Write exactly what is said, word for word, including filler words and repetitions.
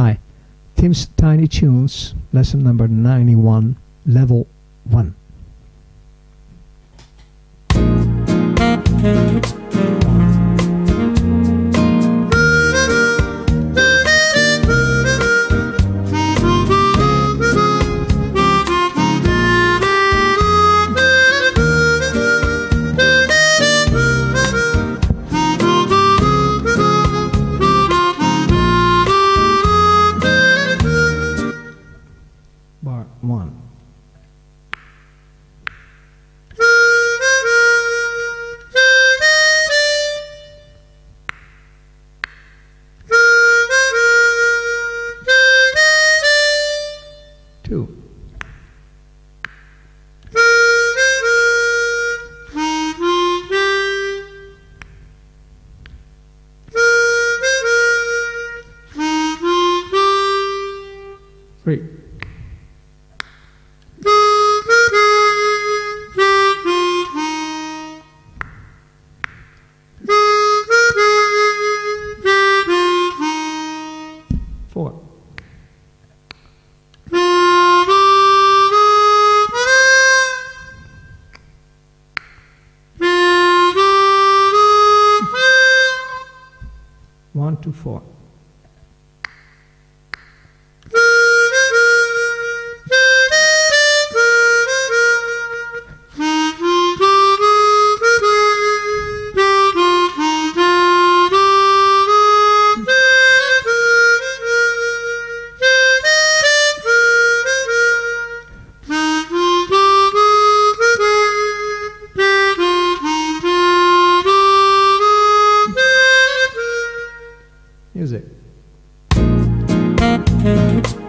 Hi, Tim's Tiny Tunes, lesson number ninety-one, level one. One. Two. Three. Four. One to four. Music.